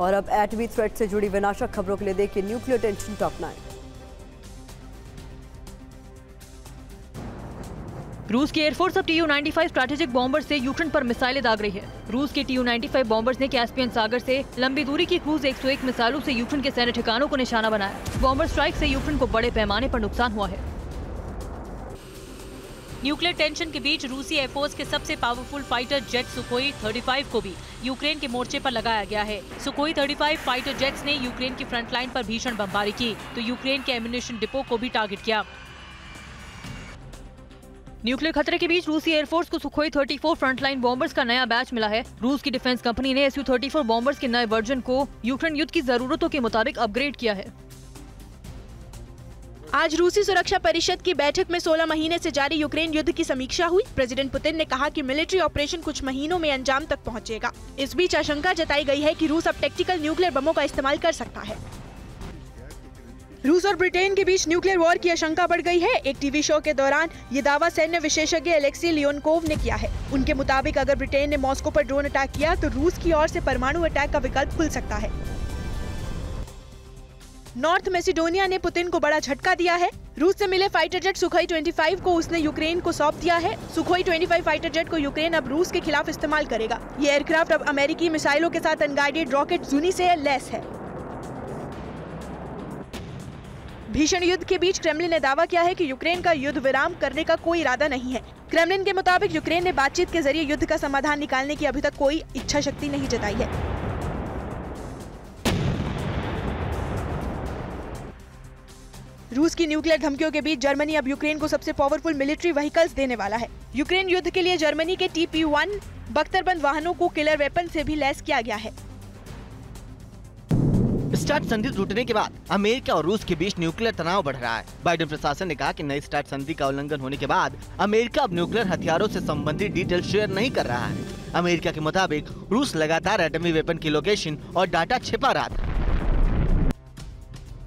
और अब एटमी थ्रेट से जुड़ी विनाशक खबरों के लिए देखिए न्यूक्लियर टेंशन टॉप 9। रूस की एयरफोर्स अब Tu-95 स्ट्रैटेजिक बॉम्बर से यूक्रेन पर मिसाइलें दाग रही है। रूस के Tu-95 बॉम्बर्स ने कैस्पियन सागर से लंबी दूरी की क्रूज 101 मिसाइलों से यूक्रेन के सैन्य ठिकानों को निशाना बनाया। बॉम्बर स्ट्राइक से यूक्रेन को बड़े पैमाने पर नुकसान हुआ है। न्यूक्लियर टेंशन के बीच रूसी एयरफोर्स के सबसे पावरफुल फाइटर जेट सुखोई 35 को भी यूक्रेन के मोर्चे पर लगाया गया है। सुखोई 35 फाइटर जेट्स ने यूक्रेन की फ्रंटलाइन पर भीषण बमबारी की तो यूक्रेन के एम्यूनिशन डिपो को भी टारगेट किया। न्यूक्लियर खतरे के बीच रूसी एयरफोर्स को सुखोई 34 फ्रंटलाइन बॉम्बर्स का नया बैच मिला है। रूस की डिफेंस कंपनी ने Su-34 बॉम्बर्स के नए वर्जन को यूक्रेन युद्ध की जरूरतों के मुताबिक अपग्रेड किया है। आज रूसी सुरक्षा परिषद की बैठक में 16 महीने से जारी यूक्रेन युद्ध की समीक्षा हुई। प्रेसिडेंट पुतिन ने कहा कि मिलिट्री ऑपरेशन कुछ महीनों में अंजाम तक पहुँचेगा। इस बीच आशंका जताई गई है कि रूस अब टैक्टिकल न्यूक्लियर बमों का इस्तेमाल कर सकता है। रूस और ब्रिटेन के बीच न्यूक्लियर वॉर की आशंका बढ़ गई है। एक टीवी शो के दौरान ये दावा सैन्य विशेषज्ञ एलेक्सी लियोनकोव ने किया है। उनके मुताबिक अगर ब्रिटेन ने मॉस्को पर ड्रोन अटैक किया तो रूस की ओर से परमाणु अटैक का विकल्प खुल सकता है। नॉर्थ मैसेडोनिया ने पुतिन को बड़ा झटका दिया है। रूस से मिले फाइटर जेट सुखोई 25 को उसने यूक्रेन को सौंप दिया है। सुखोई 25 फाइटर जेट को यूक्रेन अब रूस के खिलाफ इस्तेमाल करेगा। ये एयरक्राफ्ट अब अमेरिकी मिसाइलों के साथ अनगाइडेड रॉकेट जुनी से लैस है। भीषण युद्ध के बीच क्रेमलिन ने दावा किया है कि यूक्रेन का युद्ध विराम करने का कोई इरादा नहीं है। क्रेमलिन के मुताबिक यूक्रेन ने बातचीत के जरिए युद्ध का समाधान निकालने की अभी तक कोई इच्छा शक्ति नहीं जताई है। रूस की न्यूक्लियर धमकियों के बीच जर्मनी अब यूक्रेन को सबसे पावरफुल मिलिट्री व्हीकल्स देने वाला है। यूक्रेन युद्ध के लिए जर्मनी के TP-1 बख्तरबंद वाहनों को किलर वेपन से भी लैस किया गया है। स्टार्ट संधि टूटने के बाद अमेरिका और रूस के बीच न्यूक्लियर तनाव बढ़ रहा है। बाइडेन प्रशासन ने कहा कि नई स्टार्ट संधि का उल्लंघन होने के बाद अमेरिका अब न्यूक्लियर हथियारों से संबंधित डिटेल शेयर नहीं कर रहा है। अमेरिका के मुताबिक रूस लगातार एटमी वेपन की लोकेशन और डाटा छिपा रहा था।